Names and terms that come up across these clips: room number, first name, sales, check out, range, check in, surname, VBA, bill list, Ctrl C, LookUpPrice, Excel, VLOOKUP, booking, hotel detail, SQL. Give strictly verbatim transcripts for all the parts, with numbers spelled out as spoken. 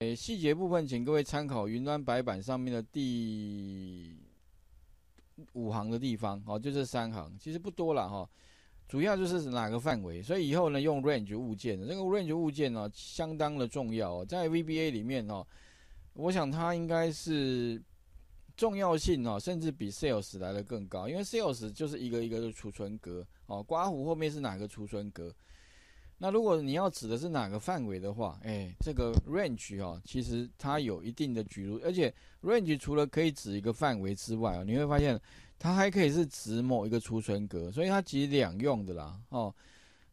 诶，细节部分，请各位参考云端白板上面的第五行的地方，哦，就这三行，其实不多了哈、哦。主要就是哪个范围，所以以后呢，用 range 物件，这个 range 物件呢、哦，相当的重要、哦，在 V B A 里面哦，我想它应该是重要性哦，甚至比 sales 来的更高，因为 sales 就是一个一个的储存格哦，括弧后面是哪个储存格。 那如果你要指的是哪个范围的话，哎，这个 range 哦，其实它有一定的举例，而且 range 除了可以指一个范围之外哦，你会发现它还可以是指某一个储存格，所以它其实两用的啦哦。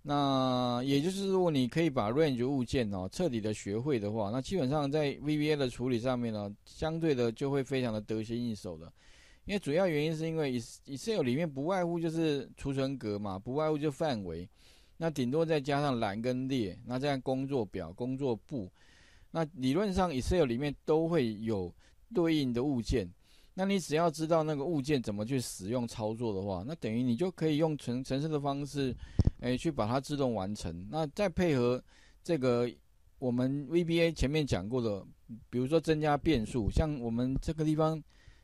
那也就是如果你可以把 range 物件哦彻底的学会的话，那基本上在 V B A 的处理上面呢，相对的就会非常的得心应手的。 因为主要原因是因为 Excel 里面不外乎就是储存格嘛，不外乎就范围。 那顶多再加上栏跟列，那这样工作表、工作簿，那理论上 Excel 里面都会有对应的物件。那你只要知道那个物件怎么去使用操作的话，那等于你就可以用程程式的方式，哎、欸，去把它自动完成。那再配合这个我们 V B A 前面讲过的，比如说增加变数，像我们这个地方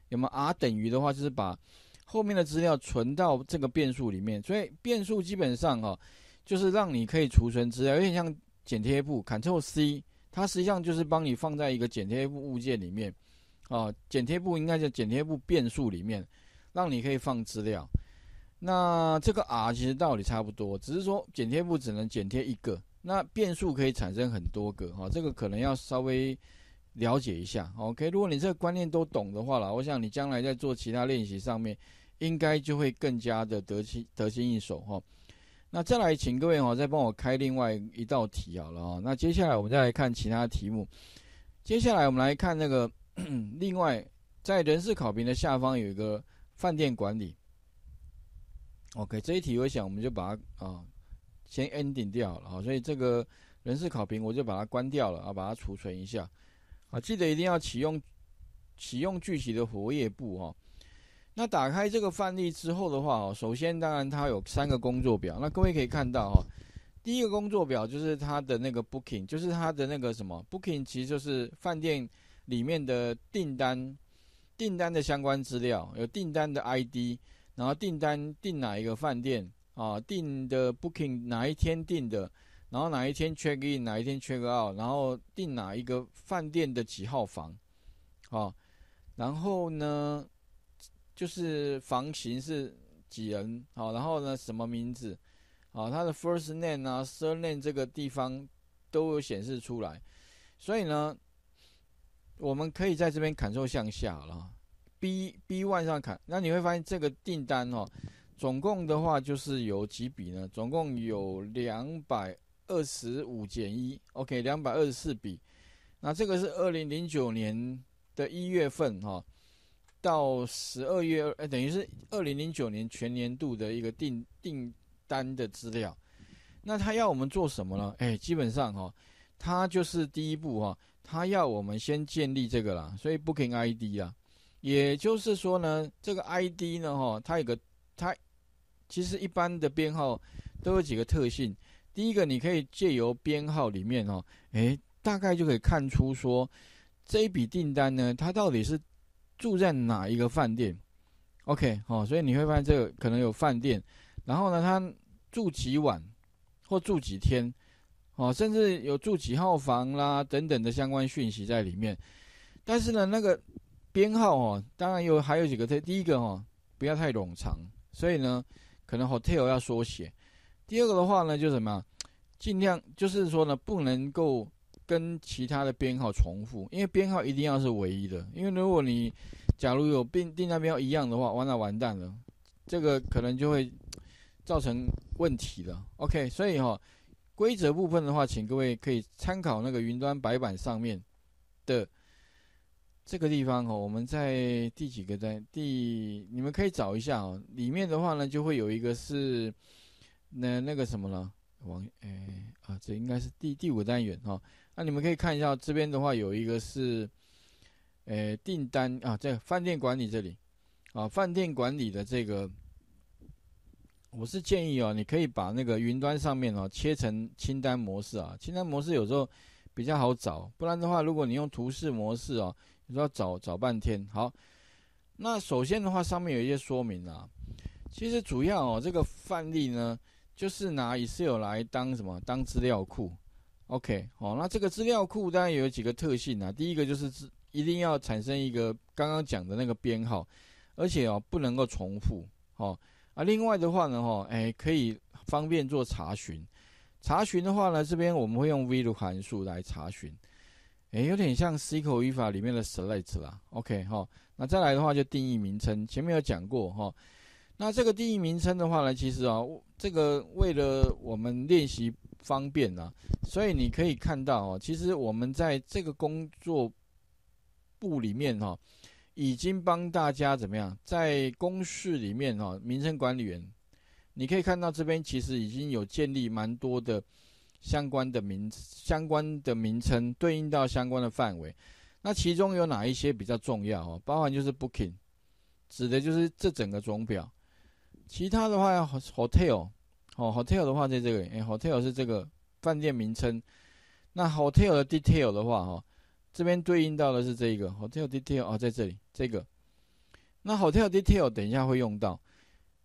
有没有 R 等于的话，就是把后面的资料存到这个变数里面。所以变数基本上哦。 就是让你可以储存资料，有点像剪贴簿 ，Ctrl C， 它实际上就是帮你放在一个剪贴簿物件里面，哦，剪贴簿应该叫剪贴簿变数里面，让你可以放资料。那这个 R 其实道理差不多，只是说剪贴簿只能剪贴一个，那变数可以产生很多个，哈、哦，这个可能要稍微了解一下。OK， 如果你这个观念都懂的话啦，我想你将来在做其他练习上面，应该就会更加的得心得心应手，哈、哦。 那再来，请各位哦，再帮我开另外一道题好了哦。那接下来我们再来看其他题目。接下来我们来看那个另外，在人事考评的下方有一个饭店管理。OK， 这一题我想我们就把它啊先 ending 掉了啊，所以这个人事考评我就把它关掉了啊，把它储存一下啊。记得一定要启用启用具体的活页簿哈。 那打开这个范例之后的话哦，首先当然它有三个工作表，那各位可以看到哈、哦，第一个工作表就是它的那个 booking， 就是它的那个什么 booking， 其实就是饭店里面的订单，订单的相关资料，有订单的 I D， 然后订单订哪一个饭店啊，订的 booking 哪一天订的，然后哪一天 check in， 哪一天 check out， 然后订哪一个饭店的几号房，啊，然后呢？ 就是房型是几人，好，然后呢什么名字，好，它的 first name 啊 surname 这个地方都有显示出来，所以呢，我们可以在这边Ctrl向下了 ，B B one 上砍，那你会发现这个订单哦，总共的话就是有几笔呢？总共有两百二十五减一 ，OK， 两百二十四笔，那这个是二零零九年的一月份哈、哦。 到十二月二，等于是二零零九年全年度的一个订订单的资料。那他要我们做什么呢？哎，基本上哈、哦，他就是第一步哈、哦，他要我们先建立这个啦，所以 booking I D 啦，也就是说呢，这个 I D 呢哈、哦，它有个它其实一般的编号都有几个特性。第一个，你可以借由编号里面哈、哦，哎，大概就可以看出说这一笔订单呢，它到底是。 住在哪一个饭店 ？OK， 好、哦，所以你会发现这个可能有饭店，然后呢，他住几晚或住几天，哦，甚至有住几号房啦等等的相关讯息在里面。但是呢，那个编号哦，当然有还有几个，第一个哦，不要太冗长，所以呢，可能 hotel 要缩写。第二个的话呢，就什么，尽量就是说呢，不能够。 跟其他的编号重复，因为编号一定要是唯一的。因为如果你假如有订订单编号一样的话，完了完蛋了，这个可能就会造成问题了。OK， 所以哈、哦，规则部分的话，请各位可以参考那个云端白板上面的这个地方哈、哦。我们在第几个在第，你们可以找一下哦。里面的话呢，就会有一个是那那个什么了。 王，哎啊，这应该是第第五单元哈、哦。那你们可以看一下这边的话，有一个是，诶订单啊，在饭店管理这里，啊饭店管理的这个，我是建议哦，你可以把那个云端上面哦切成清单模式啊。清单模式有时候比较好找。不然的话，如果你用图示模式哦，你要找找半天。好，那首先的话，上面有一些说明啦。其实主要哦，这个范例呢，就是拿 Excel 来当什么？当资料库。OK， 好、哦，那这个资料库当然也有几个特性啊。第一个就是一定要产生一个刚刚讲的那个编号，而且哦不能够重复。哦啊，另外的话呢，哦，哎，可以方便做查询。查询的话呢，这边我们会用 V L O O K U P 函数来查询，诶，有点像 S Q L 语法里面的 select 啦。OK 哈、哦，那再来的话就定义名称，前面有讲过哈、哦。那这个定义名称的话呢，其实啊，这个为了我们练习方便啦、啊，所以你可以看到哦，其实我们在这个工作簿里面哈、哦，已经帮大家怎么样，在公式里面哈、哦，名称管理员。你可以看到这边其实已经有建立蛮多的相关的名相关的名称，对应到相关的范围。那其中有哪一些比较重要哦？包含就是 booking， 指的就是这整个总表。其他的话 hotel 哦 hotel 的话在这个，哎 hotel 是这个饭店名称。那 hotel 的 detail 的话哦，这边对应到的是这个 hotel detail 哦，在这里这个。那 hotel detail 等一下会用到。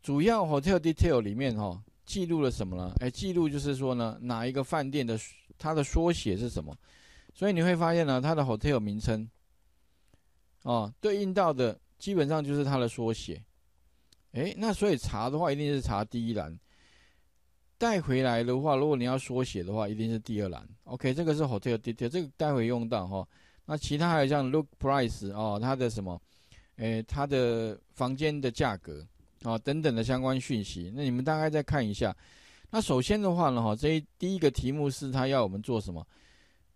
主要 hotel detail 里面哈、哦、记录了什么呢？哎，记录就是说呢，哪一个饭店的它的缩写是什么？所以你会发现呢，它的 hotel 名称，哦，对应到的基本上就是它的缩写。哎，那所以查的话一定是查第一栏，带回来的话，如果你要缩写的话，一定是第二栏。OK， 这个是 hotel detail， 这个待会用到哈、哦。那其他还有像 look price 哦，它的什么，哎，它的房间的价格。啊、哦，等等的相关讯息，那你们大概再看一下。那首先的话呢，哈，这一第一个题目是它要我们做什么？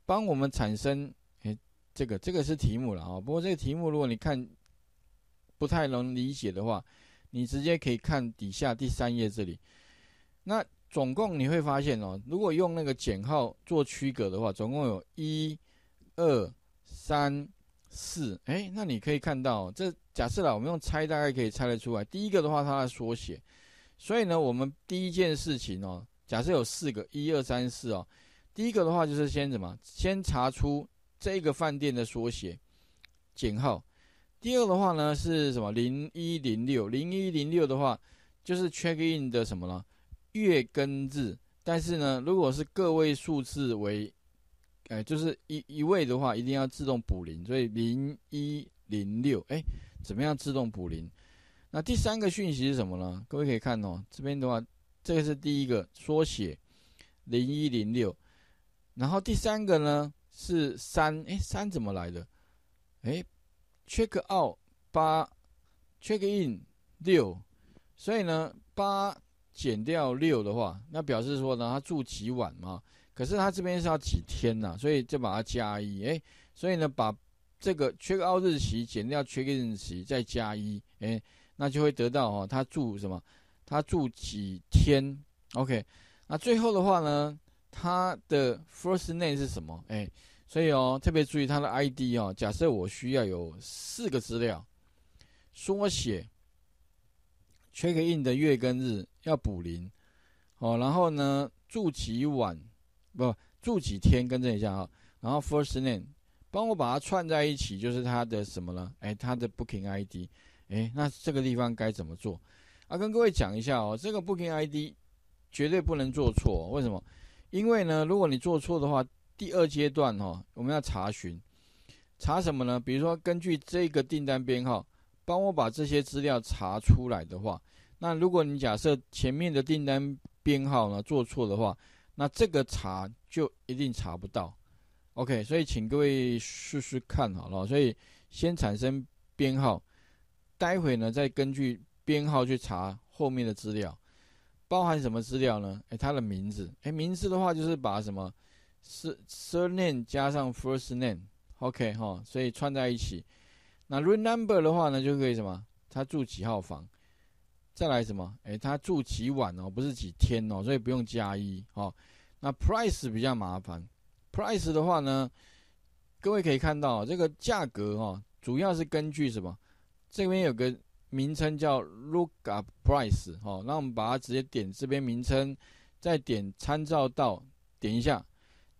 帮我们产生，哎，这个这个是题目了啊、哦。不过这个题目如果你看不太能理解的话，你直接可以看底下第三页这里。那总共你会发现哦，如果用那个减号做区隔的话，总共有一、二、三。四，哎，那你可以看到、哦，这假设啦，我们用猜大概可以猜得出来。第一个的话，它的缩写，所以呢，我们第一件事情哦，假设有四个，一二三四哦，第一个的话就是先怎么，先查出这个饭店的缩写，减号。第二的话呢是什么？零一零六，零一零六的话就是 check in 的什么呢？月跟日，但是呢，如果是个位数字为哎，就是一一位的话，一定要自动补零，所以零一零六，哎，怎么样自动补零？那第三个讯息是什么呢？各位可以看哦，这边的话，这个是第一个缩写零一零六，然后第三个呢是三，哎，三怎么来的？哎 ，check out 八 ，check in 六，所以呢，八减掉六的话，那表示说呢，他住几晚嘛？可是它这边是要几天呐、啊，所以就把它加一，哎，所以呢，把这个 check out 日期减掉 check in 日期，再加一，哎，那就会得到哦，他住什么？他住几天 ？OK， 那最后的话呢，他的 first name 是什么？哎，所以哦，特别注意他的 I D 哦。假设我需要有四个资料，缩写 check in 的月跟日要补零，哦，然后呢，住几晚。不住几天，更正一下啊、哦。然后 first name， 帮我把它串在一起，就是它的什么呢？哎，它的 booking I D。哎，那这个地方该怎么做？啊，跟各位讲一下哦，这个 booking I D 绝对不能做错、哦。为什么？因为呢，如果你做错的话，第二阶段哦，我们要查询，查什么呢？比如说根据这个订单编号，帮我把这些资料查出来的话，那如果你假设前面的订单编号呢做错的话，那这个查就一定查不到 ，OK， 所以请各位试试看好了。所以先产生编号，待会呢再根据编号去查后面的资料，包含什么资料呢？哎，它的名字，哎，名字的话就是把什么 surname 加上 first name，OK、okay, 哈、哦，所以串在一起。那 room number 的话呢就可以什么？他住几号房？再来什么？哎，他住几晚哦，不是几天哦，所以不用加一哦。那 price 比较麻烦 ，price 的话呢，各位可以看到这个价格哦，主要是根据什么？这边有个名称叫 lookup price 哦，那我们把它直接点这边名称，再点参照到点一下，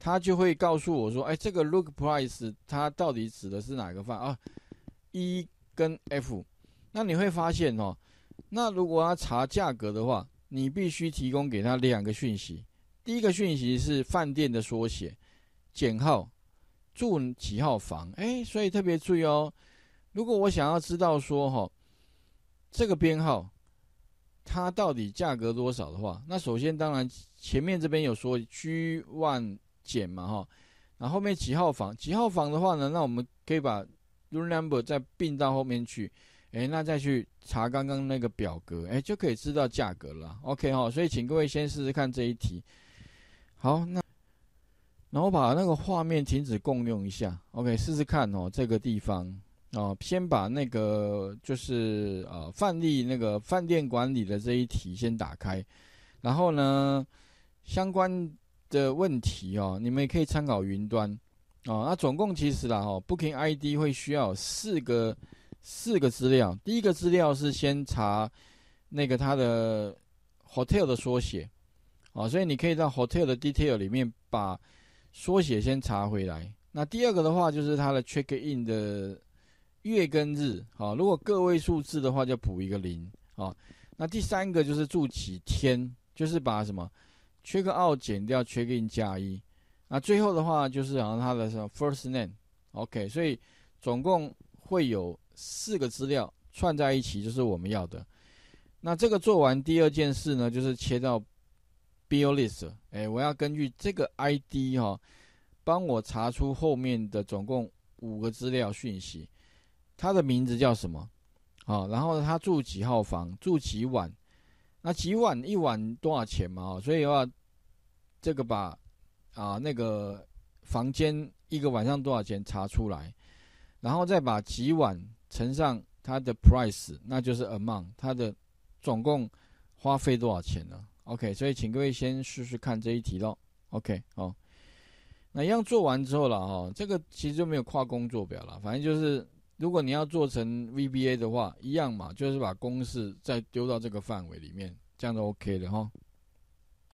它就会告诉我说，哎，这个 look price 它到底指的是哪个范啊？ E 跟 F。那你会发现哦，那如果要查价格的话，你必须提供给他两个讯息。第一个讯息是饭店的缩写，减号，住几号房。哎，所以特别注意哦，如果我想要知道说哈、哦，这个编号。 它到底价格多少的话，那首先当然前面这边有说 G 万减嘛哈，然后后面几号房几号房的话呢，那我们可以把 room number 再并到后面去，哎，那再去查刚刚那个表格，哎，就可以知道价格了。OK 哈，所以请各位先试试看这一题。好，那然后把那个画面停止共用一下 ，OK， 试试看哦，这个地方。 哦，先把那个就是呃范例那个饭店管理的这一题先打开，然后呢相关的问题哦，你们也可以参考云端哦。那总共其实啦哦 ，Booking I D 会需要四个四个资料，第一个资料是先查那个它的 hotel 的缩写哦，所以你可以到 hotel 的 detail 里面把缩写先查回来。那第二个的话就是它的 check in 的 月跟日，好，如果个位数字的话，就补一个零，好。那第三个就是住几天，就是把什么 check out 减掉 check in 加一。那最后的话就是好像它的什么 first name，OK， 所以总共会有四个资料串在一起，就是我们要的。那这个做完第二件事呢，就是切到 bill list， 哎，我要根据这个 I D 哈、哦，帮我查出后面的总共五个资料讯息。 他的名字叫什么？好、哦，然后他住几号房，住几晚？那几晚一晚多少钱嘛？哦，所以的话，这个把啊那个房间一个晚上多少钱查出来，然后再把几晚乘上它的 price， 那就是 amount， 它的总共花费多少钱呢 ？OK， 所以请各位先试试看这一题咯。OK， 哦，那一样做完之后了哦，这个其实就没有跨工作表了，反正就是。 如果你要做成 V B A 的话，一样嘛，就是把公式再丢到这个范围里面，这样就 OK 了哈。